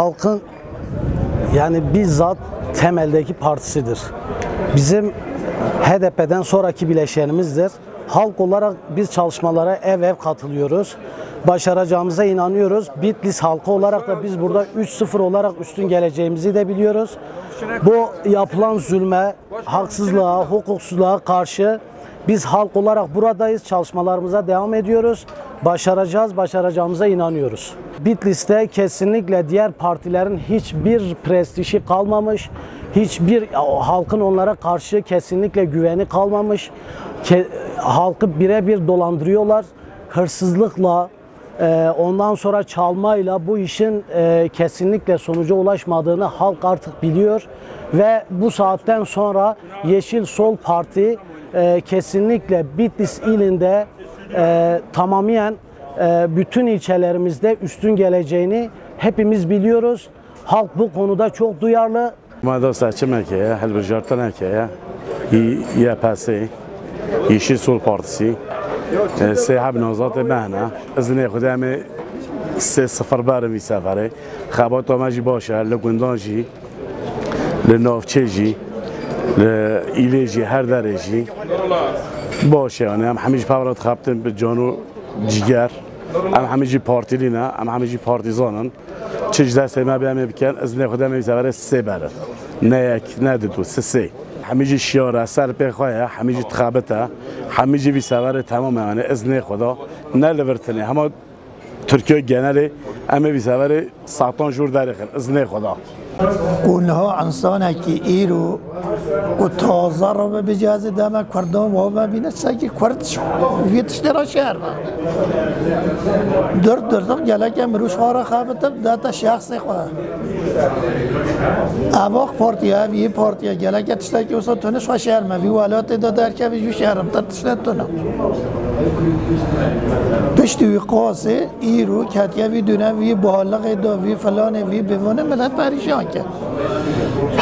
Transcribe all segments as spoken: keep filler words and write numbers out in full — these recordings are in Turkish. halkın yani bizzat temeldeki partisidir. Bizim H D P'den sonraki bileşenimizdir. Halk olarak biz çalışmalara ev ev katılıyoruz. Başaracağımıza inanıyoruz. Bitlis halkı olarak da biz burada üç sıfır olarak üstün geleceğimizi de biliyoruz. Bu yapılan zulme, haksızlığa, hukuksuzluğa karşı biz halk olarak buradayız. Çalışmalarımıza devam ediyoruz. Başaracağız, başaracağımıza inanıyoruz. Bitlis'te kesinlikle diğer partilerin hiçbir prestiji kalmamış. Hiçbir halkın onlara karşı kesinlikle güveni kalmamış. Ke, halkı birebir dolandırıyorlar. Hırsızlıkla, e, ondan sonra çalmayla bu işin e, kesinlikle sonuca ulaşmadığını halk artık biliyor. Ve bu saatten sonra Yeşil Sol Parti e, kesinlikle Bitlis ilinde e, tamamen e, bütün ilçelerimizde üstün geleceğini hepimiz biliyoruz. Halk bu konuda çok duyarlı. ما دسته چه مکیه؟ هل برجارت نکیه؟ یه پسی، یشی سول پارتی، سیاب نوزات مهنا. از نه خودم سه سفر برمی سفره. خبرت آماده باشه. لگندانجی، لنافچجی، لیجی هر درجی باشه. آنها همیشه پاورت خبرتن به جانو جیگر. آنها همیشه پارتی لینا، آنها همیشه پارتیزانن. چجدا سیما بیام بیکن از نخودم میزاره سه بره نه یک نه دو سه سه همیشه شیاره سر پیخواه همیشه تخابته همیشه میزاره تمام معنی از نخودا نه لورتنی همه ترکیه گنری همه میزاره ساعتان جور دارن از نخودا اونها انسانه که ایرو و تازه رو به بجازه دامه کردم و ما بینه سعی کردش ویتش در شهر ما درد دردم جالکم روش خاره خواهد داده شخصی خواه اما پارتیا وی پارتیا جالکتش تاکی وسط تونش خوا شهر ما وی ولایت داده که وی جو شهرم ترتش نتونه پشتی وی قاسه ایرو کاتیا وی دونه وی بالغ دا وی فلانه وی بونه ملت پریشان کرد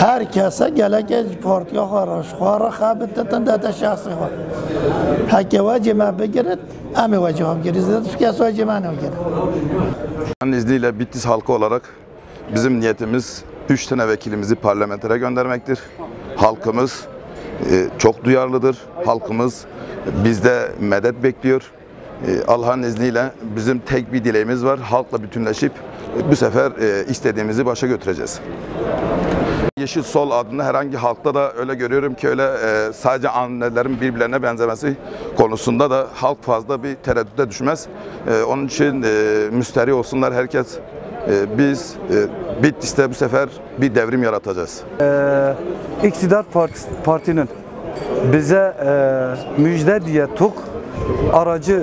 هر کسا گلگه پارتیا خارش خارا خبت تن داده شخصی خار حکه واجه من بگیرد همه واجه هم گریزد کس واجه من هم گیرد Onun izniyle Bitlis halkı olarak bizim niyetimiz üç tane vekilimizi parlamentere göndermektir. Halkımız çok duyarlıdır. Halkımız bizde medet bekliyor. Allah'ın izniyle bizim tek bir dileğimiz var. Halkla bütünleşip bu sefer istediğimizi başa götüreceğiz. Yeşil Sol adını herhangi halkta da öyle görüyorum ki öyle e, sadece annelerin birbirlerine benzemesi konusunda da halk fazla bir tereddüde düşmez. E, onun için e, müsterih olsunlar herkes. E, biz e, Bitlis'te bu sefer bir devrim yaratacağız. E, İktidar Partisi, Parti'nin bize e, müjde diye tok aracı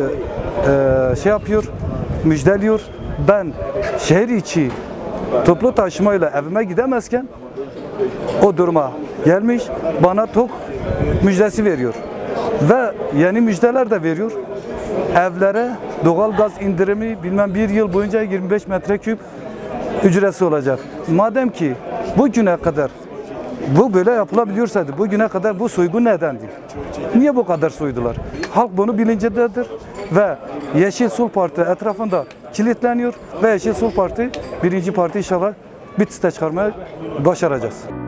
e, şey yapıyor, müjdeliyor. Ben şehir içi toplu taşımayla evime gidemezken o duruma gelmiş, bana tok müjdesi veriyor ve yeni müjdeler de veriyor. Evlere doğalgaz indirimi bilmem bir yıl boyunca yirmi beş metreküp ücretsiz olacak. Madem ki bugüne kadar bu böyle yapılabiliyorsa bugüne kadar bu soygun nedendi? Niye bu kadar soydular? Halk bunu bilincindedir ve Yeşil Sol Parti etrafında kilitleniyor ve Yeşil Sol Parti birinci parti inşallah Bitlis'te çıkarmaya başaracağız.